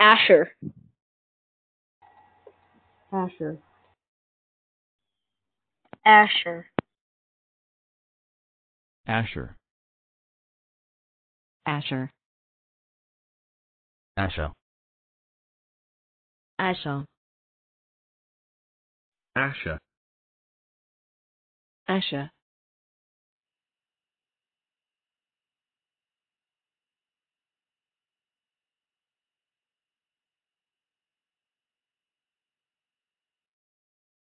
Asher. Asher. Asher. Asher. Asher. Asher. Asher. Asher. Asher.